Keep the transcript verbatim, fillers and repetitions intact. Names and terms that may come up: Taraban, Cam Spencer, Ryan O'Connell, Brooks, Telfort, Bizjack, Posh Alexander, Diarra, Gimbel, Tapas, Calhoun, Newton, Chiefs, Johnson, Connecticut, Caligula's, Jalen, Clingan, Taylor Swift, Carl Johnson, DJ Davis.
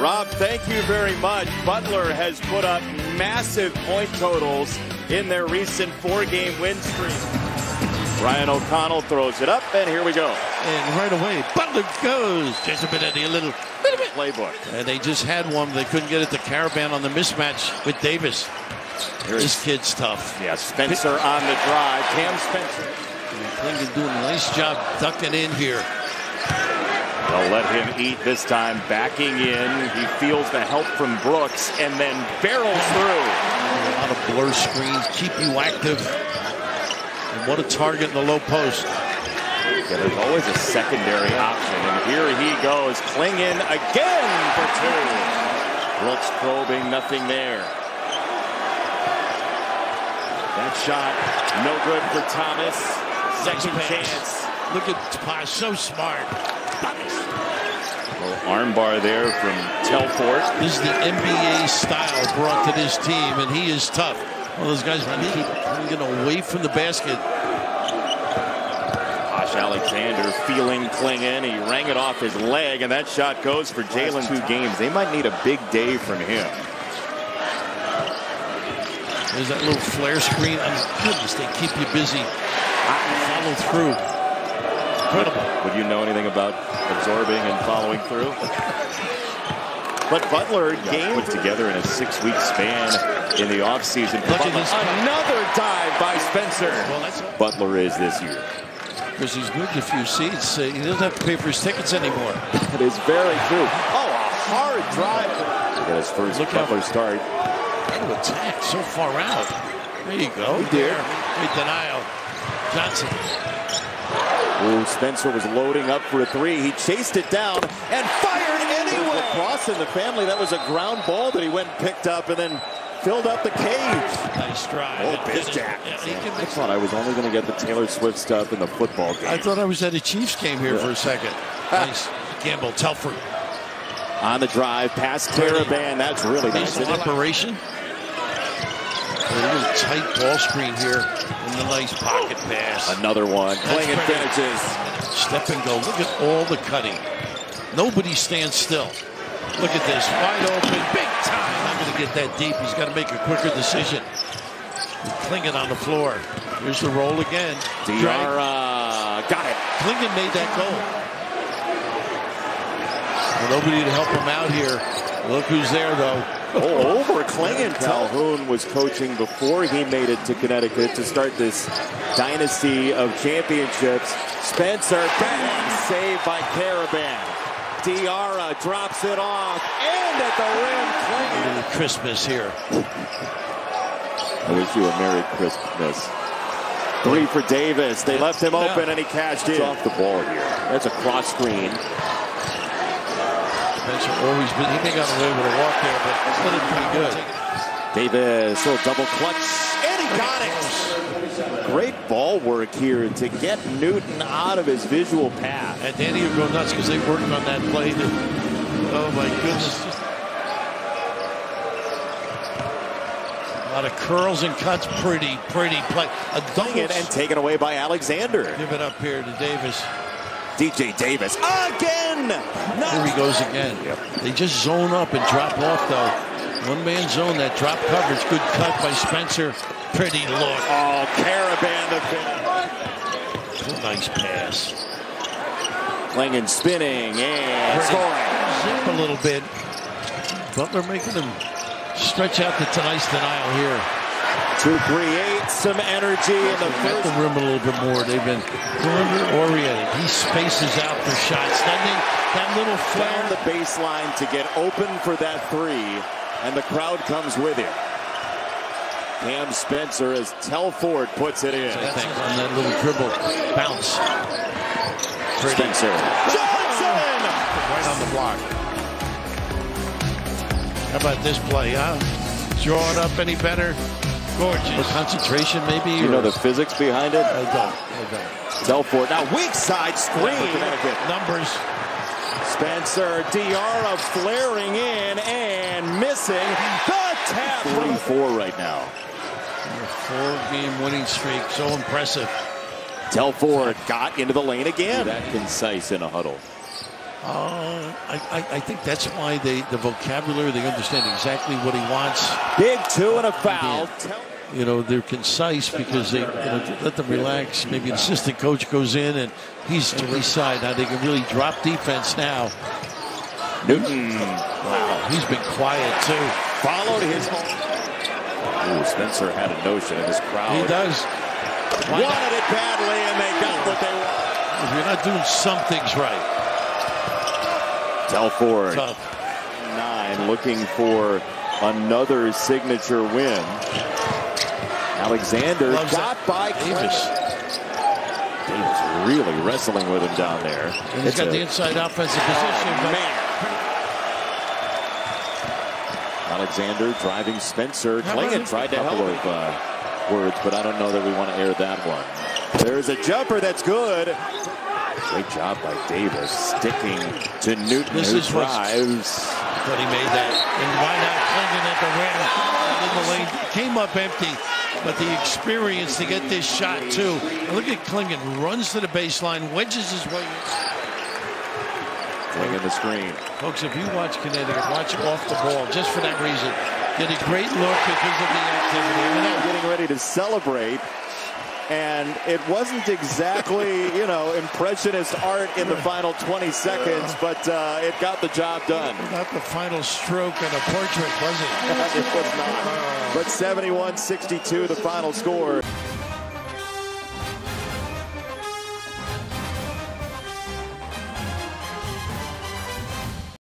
Rob, thank you very much. Butler has put up massive point totals in their recent four-game win streak. Ryan O'Connell throws it up, and here we go. And right away, Butler goes. Just a bit of the little, little bit. Playbook. And they just had one. They couldn't get it to Taraban on the mismatch with Davis. Here's this kid's tough. Yeah, Spencer on the drive. Cam Spencer. Clingan doing a nice job ducking in here. They'll let him eat this time, backing in. He feels the help from Brooks and then barrels through. A lot of blur screens, keep you active. And what a target in the low post. Yeah, there's always a secondary option. And here he goes, Clingan again for two. Brooks probing, nothing there. That shot, no good for Thomas. Second chance. Look at Tapas, so smart. Well, armbar there from Telfort. This is the N B A style brought to this team, and he is tough. One of those guys trying to keep Clingan away from the basket. Posh Alexander feeling Clingan. He rang it off his leg, and that shot goes for Jalen. Two games. They might need a big day from him. There's that little flare screen. I mean, goodness, they keep you busy. Follow through. Would, would you know anything about absorbing and following through? But Butler game put together in a six-week span in the offseason. Another dive by Spencer. Well, Butler is this year. Because he's moved a few seats. Uh, he doesn't have to pay for his tickets anymore. It is very true. Oh, a hard drive. Look at his first Look Butler out. start. What an attack so far out. There you go. There. there. Great denial. Johnson. Ooh, Spencer was loading up for a three. He chased it down and fired anyway. Lacrosse in the family. That was a ground ball that he went and picked up and then filled up the cage. Nice drive. Oh, Bizjack. Yeah, I thought I was only going to get the Taylor Swift stuff in the football game. I thought I was at a Chiefs game here yeah. for a second. Nice. Gimbel, Telfort. On the drive, past Taraban. That's really nice. Nice operation. There's a tight ball screen here in the nice pocket pass. Another one. Clingan finishes. Step and go. Look at all the cutting. Nobody stands still. Look at this. Wide open. Big time. Not going to get that deep. He's got to make a quicker decision. And Clingan on the floor. Here's the roll again. Diarra. Got it. Clingan made that goal. Well, nobody to help him out here. Look who's there, though. Oh, over Clingan. Calhoun was coaching before he made it to Connecticut to start this dynasty of championships. Spencer, bang, saved by Taraban. Diarra drops it off, and at the rim, Clingan. Christmas here. I wish you a Merry Christmas. Three for Davis. They left him open, and he cashed in. Off the ball here. That's a cross screen. Spencer always been, he may got away with a walk there, but it's been pretty good. Davis, little double clutch, and he got it. Great ball work here to get Newton out of his visual path. And Danny will go nuts because they worked on that play. To, oh my goodness. A lot of curls and cuts, pretty, pretty play. A double and taken away by Alexander. Give it up here to Davis. D J Davis again. Not Here he goes again. Yep. They just zone up and drop off, though. One man zone, that drop coverage. Good cut by Spencer. Pretty look. Oh, Taraban. The nice pass. Clingan spinning and scoring. Zip a little bit. Butler making them stretch out the nice denial here. To create some energy in the first. The rim a little bit more. They've been perimeter-oriented. He spaces out for shots. That, thing, that little flare. The baseline to get open for that three, and the crowd comes with him. Cam Spencer as Telfort puts it in. I think on that little dribble bounce. Pretty. Spencer. Johnson! Right on the block. How about this play, huh? Draw it up any better? Gorgeous. For concentration, maybe. You know the physics behind it? I don't. I don't. Telfort. Now, weak side screen. Numbers. Spencer, Diarra flaring in and missing the tap. three four right now. Four-game winning streak. So impressive. Telfort got into the lane again. That concise in a huddle. Uh, I, I, I think that's why they, the vocabulary, they understand exactly what he wants. Big two and a foul. And, you know, they're concise because they, you know, let them relax. Maybe an assistant coach goes in and he's to his side. Now they can really drop defense now. Newton. Wow, he's been quiet too. Followed his home. Ooh, Spencer had a notion of his crowd. He does. Why wanted not? It badly, and they got what they wanted. If you're not doing some things right. Telfort, nine, looking for another signature win. Alexander Loves got that. by Davis. Davis really wrestling with him down there. And he's it's got a, the inside offensive position. Oh, man. Alexander driving Spencer. Clingan tried a couple of uh, words, but I don't know that we want to air that one. There's a jumper that's good. Great job by Davis, sticking to Newton, this who is drives. But he made that, and why not Clingan at the rim? In the lane, came up empty, but the experience to get this shot too. And look at Clingan, runs to the baseline, wedges his way. Clingan the screen. Folks, if you watch Connecticut, watch off the ball just for that reason. Get a great look because of the activity. And now getting ready to celebrate. And it wasn't exactly, you know, impressionist art in the final twenty seconds, but uh, it got the job done. Not the final stroke in a portrait, was it? It was not. But seventy-one sixty-two, the final score.